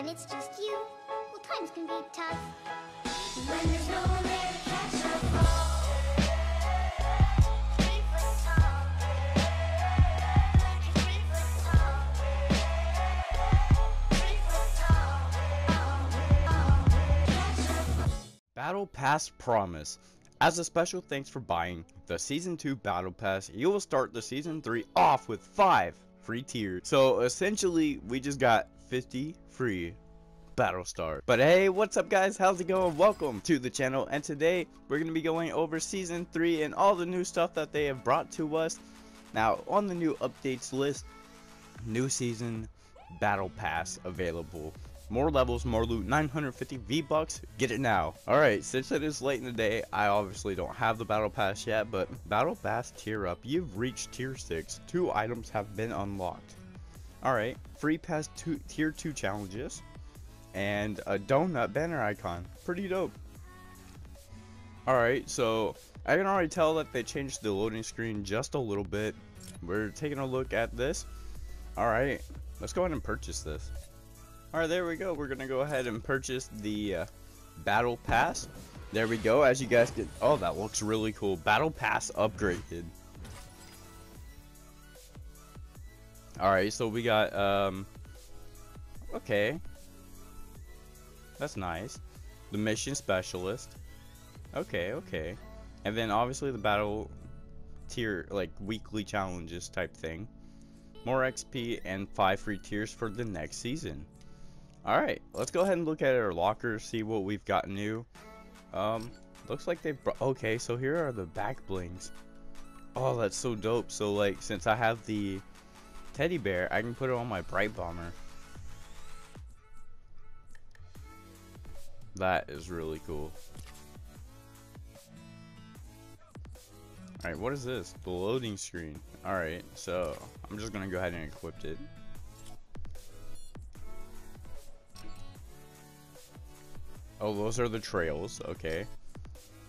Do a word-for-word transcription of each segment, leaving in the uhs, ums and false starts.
when it's just you, well, times can be tough. When there's no one there to catch your fall. Battle Pass Promise. As a special thanks for buying the Season two Battle Pass, you will start the Season three off with five free tiers. So essentially, we just got fifty free battle stars. But hey, what's up guys? How's it going? Welcome to the channel, and today we're going to be going over Season three and all the new stuff that they have brought to us. Now, on the new updates list, new Season Battle Pass available. More levels, more loot, nine hundred fifty V-Bucks, get it now. Alright, since it is late in the day, I obviously don't have the Battle Pass yet, but Battle Pass Tier Up, you've reached Tier six. Two items have been unlocked. Alright, free pass two, Tier two challenges, and a donut banner icon. Pretty dope. Alright, so I can already tell that they changed the loading screen just a little bit. We're taking a look at this. Alright, let's go ahead and purchase this. Alright, there we go. We're going to go ahead and purchase the uh, Battle Pass. There we go. As you guys can... Oh, that looks really cool. Battle Pass upgraded. Alright, so we got... um, Okay. That's nice. The Mission Specialist. Okay, okay. And then, obviously, the Battle Tier... like, weekly challenges type thing. More X P and five free tiers for the next season. Alright, let's go ahead and look at our locker, see what we've got new. Um, looks like they've... Okay, so here are the back blings. Oh, that's so dope. So, like, since I have the teddy bear, I can put it on my Bright Bomber. That is really cool. Alright, what is this? The loading screen. Alright, so I'm just going to go ahead and equip it. Oh, those are the trails, okay.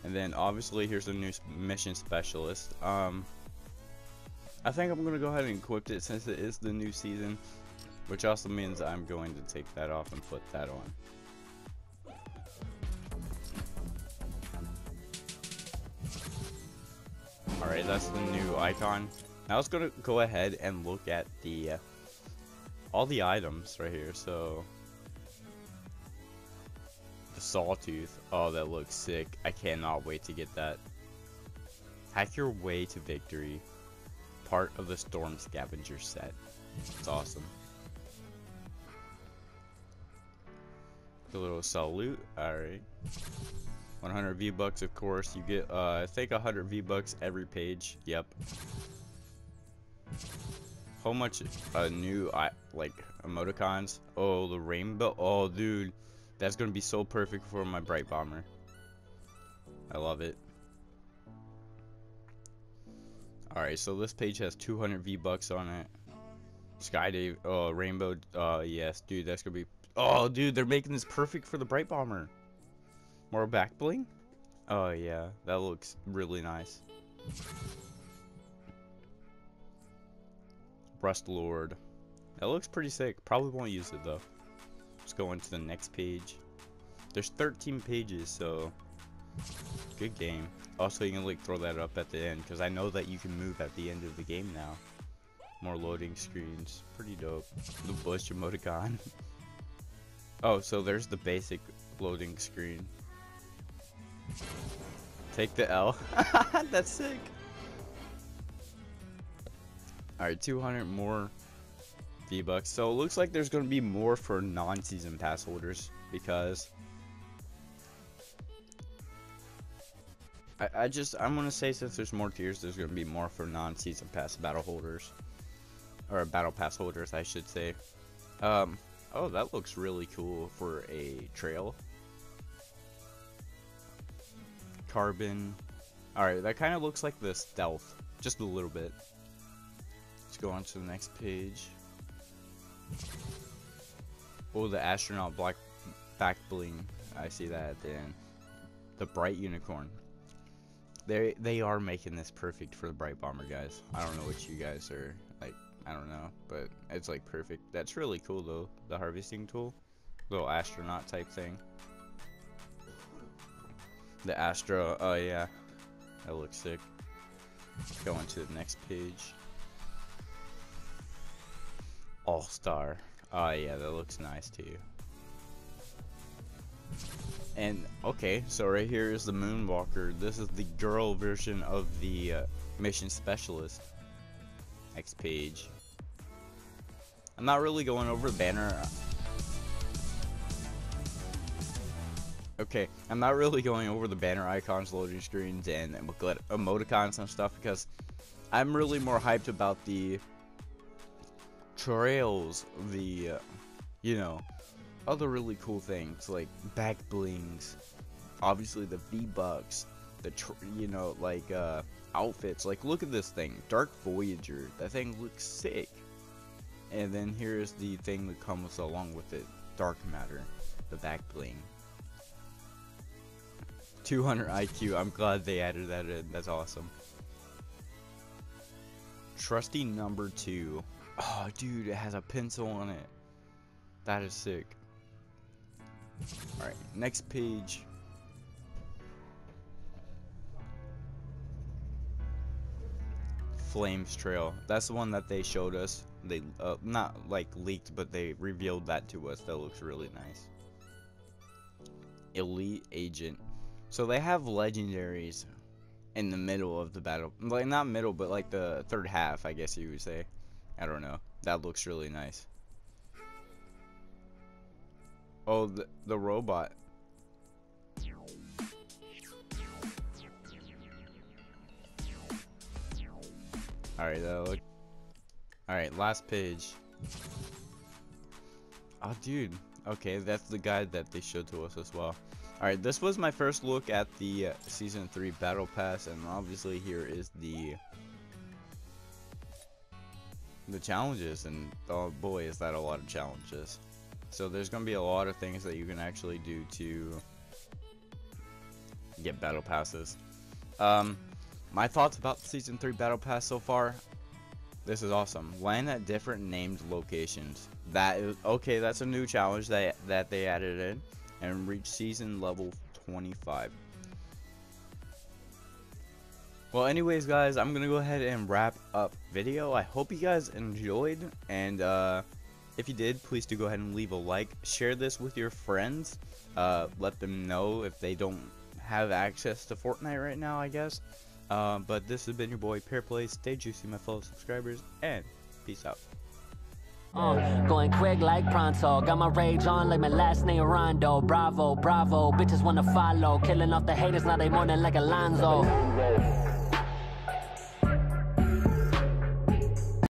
And then obviously here's a new Mission Specialist. Um, I think I'm gonna go ahead and equip it since it is the new season, which also means I'm going to take that off and put that on. All right, that's the new icon. Now let's gonna go ahead and look at the uh, all the items right here. So. Sawtooth. Oh, that looks sick. I cannot wait to get that. Hack your way to victory. Part of the Storm Scavenger set. It's awesome. The little salute. Alright. one hundred V-Bucks, of course. You get, uh, I think one hundred V-Bucks every page. Yep. How much uh, new, I, like, emoticons? Oh, the rainbow. Oh, dude. That's going to be so perfect for my Bright Bomber. I love it. Alright, so this page has two hundred V-Bucks on it. Skydive, oh, Rainbow, uh, yes, dude, that's going to be... Oh, dude, they're making this perfect for the Bright Bomber. More back bling? Oh, yeah, that looks really nice. Rust Lord. That looks pretty sick. Probably won't use it, though. Let's go into the next page. There's thirteen pages, so good game. Also, you can like throw that up at the end because I know that you can move at the end of the game now. More loading screens, pretty dope. The bush emoticon. Oh, so there's the basic loading screen. Take the L. That's sick. All right, two hundred more V-Bucks. So it looks like there's going to be more for non-season pass holders because I, I just I'm going to say since there's more tiers, there's going to be more for non-season pass battle holders, or battle pass holders I should say. Um, oh, that looks really cool for a trail. Carbon. Alright, that kind of looks like the stealth just a little bit. Let's go on to the next page. Oh, the astronaut black back bling. I see that at the end. The bright unicorn. They they are making this perfect for the Bright Bomber, guys. I don't know what you guys are like. I don't know, but it's like perfect. That's really cool though. The harvesting tool. little astronaut type thing. The Astro, oh yeah, that looks sick. Going to the next page. All-Star, oh yeah, that looks nice too. And okay, so right here is the Moonwalker. This is the girl version of the uh, Mission Specialist. Next page. I'm not really going over the banner. Okay, I'm not really going over the banner icons, loading screens, and emoticons and stuff because I'm really more hyped about the trails, the, uh, you know, other really cool things like back blings, obviously the V-Bucks, the, tr you know, like uh, outfits. Like, look at this thing, Dark Voyager. That thing looks sick. And then here's the thing that comes along with it, Dark Matter, the back bling. two hundred I Q, I'm glad they added that in, that's awesome. Trusty number two. Oh dude, it has a pencil on it. That is sick. Alright, next page. Flames Trail. That's the one that they showed us. They, uh, not like leaked, but they revealed that to us. That looks really nice. Elite Agent. So they have legendaries in the middle of the battle. Like, not middle, but like the third half, I guess you would say. I don't know. That looks really nice. Oh, the, the robot. Alright, that looks... Alright, last page. Oh, dude. Okay, that's the guide that they showed to us as well. Alright, this was my first look at the uh, Season three Battle Pass, and obviously here is the the challenges, and oh boy is that a lot of challenges. So there's going to be a lot of things that you can actually do to get Battle Passes. Um, my thoughts about the Season three Battle Pass so far, this is awesome. Land at different named locations. That is, okay, that's a new challenge that, that they added in. And reach season level twenty-five. Well, anyways guys, I'm gonna go ahead and wrap up video. I hope you guys enjoyed, and uh, if you did, please do go ahead and leave a like, share this with your friends, uh, let them know if they don't have access to Fortnite right now, I guess. Uh, but this has been your boy PearPlays. Stay juicy, my fellow subscribers, and peace out. Uh, going quick like pronto, got my rage on like my last name Rondo. Bravo, bravo, bitches wanna follow, killing off the haters, now they mourning like Alonzo.